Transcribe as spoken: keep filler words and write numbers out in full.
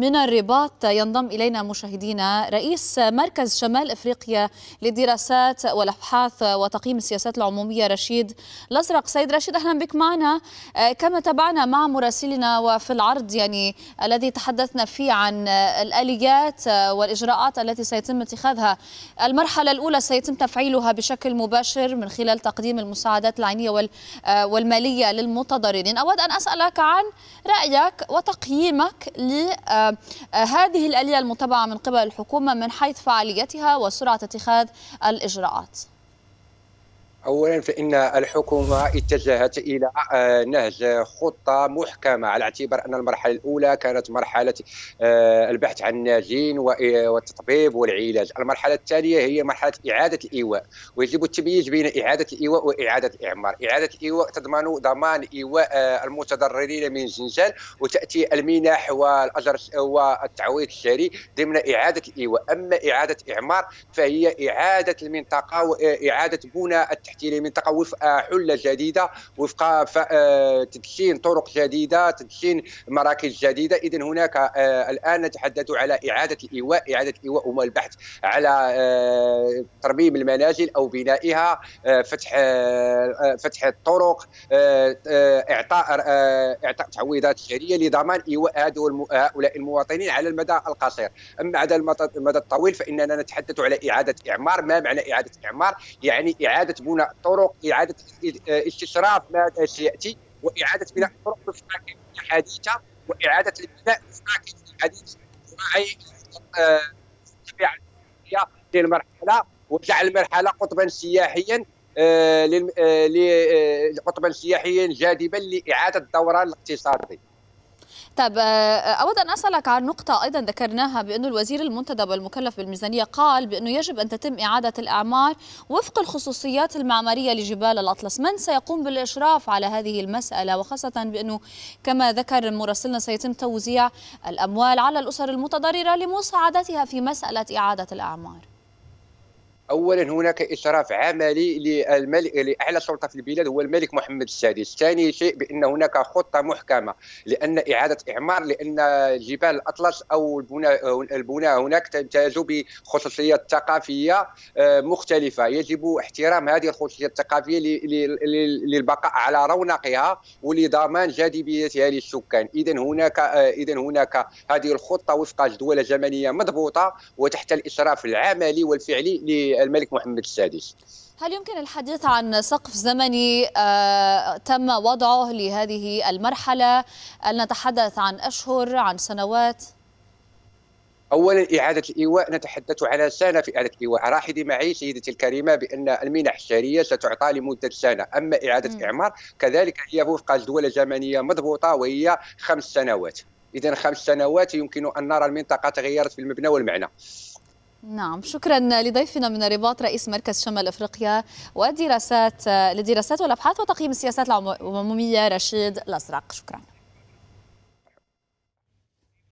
من الرباط ينضم إلينا مشاهدينا رئيس مركز شمال إفريقيا للدراسات والأبحاث وتقييم السياسات العمومية رشيد لزرق. سيد رشيد، أهلا بك معنا. كما تابعنا مع مراسلنا وفي العرض يعني الذي تحدثنا فيه عن الآليات والإجراءات التي سيتم اتخاذها، المرحلة الأولى سيتم تفعيلها بشكل مباشر من خلال تقديم المساعدات العينية والمالية للمتضررين. أود أن أسألك عن رأيك وتقييمك لهذه الآلية المتبعة من قبل الحكومة من حيث فعاليتها وسرعة اتخاذ الإجراءات. أولا فإن الحكومة اتجهت إلى نهج خطة محكمة على اعتبار أن المرحلة الأولى كانت مرحلة البحث عن الناجين والتطبيب والعلاج. المرحلة الثانية هي مرحلة إعادة الإيواء، ويجب التمييز بين إعادة الإيواء وإعادة الإعمار. إعادة الإيواء تضمن ضمان إيواء المتضررين من الزلزال وتأتي المنح والأجر والتعويض الشهري ضمن إعادة الإيواء. أما إعادة الإعمار فهي إعادة المنطقة وإعادة بناء تحتي للمنطقة وفق حلة جديدة، وفق تدشين طرق جديدة، تدشين مراكز جديدة. إذن هناك الآن نتحدث على إعادة الإيواء، إعادة الإيواء والبحث على ترميم المنازل أو بنائها، فتح فتح الطرق، إعطاء إعطاء تعويضات شهرية لضمان إيواء هؤلاء المواطنين على المدى القصير. أما على المدى الطويل فإننا نتحدث على إعادة إعمار. ما معنى إعادة إعمار؟ يعني إعادة بناء الطرق، إعادة استشراف ما سيأتي، وإعادة بناء الطرق بالمساكن الحديثة، وإعادة بناء المساكن الحديثة للمرحلة، وجعل المرحلة قطبا سياحيا قطبا سياحيا جاذبا لإعادة الدوران الاقتصادي. طب أود أن أسألك عن نقطة أيضا ذكرناها، بأن الوزير المنتدب والمكلف بالميزانية قال بأنه يجب أن تتم إعادة الأعمار وفق الخصوصيات المعمارية لجبال الأطلس. من سيقوم بالإشراف على هذه المسألة، وخاصة بأنه كما ذكر مراسلنا سيتم توزيع الأموال على الأسر المتضررة لمساعدتها في مسألة إعادة الأعمار؟ اولا هناك اشراف عملي للملك، لاعلى سلطه في البلاد هو الملك محمد السادس. ثاني شيء بان هناك خطه محكمه لان اعاده اعمار، لان جبال الاطلس او البناء البناء هناك تمتاز بخصوصيات ثقافيه مختلفه. يجب احترام هذه الخصوصيات الثقافيه للبقاء على رونقها ولضمان جاذبيتها للسكان. اذا هناك اذا هناك هذه الخطه وفق جدوله زمنيه مضبوطه وتحت الاشراف العملي والفعلي ل الملك محمد السادس. هل يمكن الحديث عن سقف زمني تم وضعه لهذه المرحلة؟ هل نتحدث عن أشهر، عن سنوات؟ أولا إعادة الإيواء نتحدث على سنة في إعادة الإيواء. راحدي معي سيدتي الكريمة بأن المنح الشهرية ستعطى لمدة سنة. أما إعادة الإعمار كذلك هي وفق جدولة زمنية مضبوطة وهي خمس سنوات. إذن خمس سنوات يمكن أن نرى المنطقة تغيرت في المبنى والمعنى. نعم، شكرا لضيفنا من الرباط رئيس مركز شمال إفريقيا والدراسات للدراسات والأبحاث وتقييم السياسات العمومية رشيد لزرق. شكرا.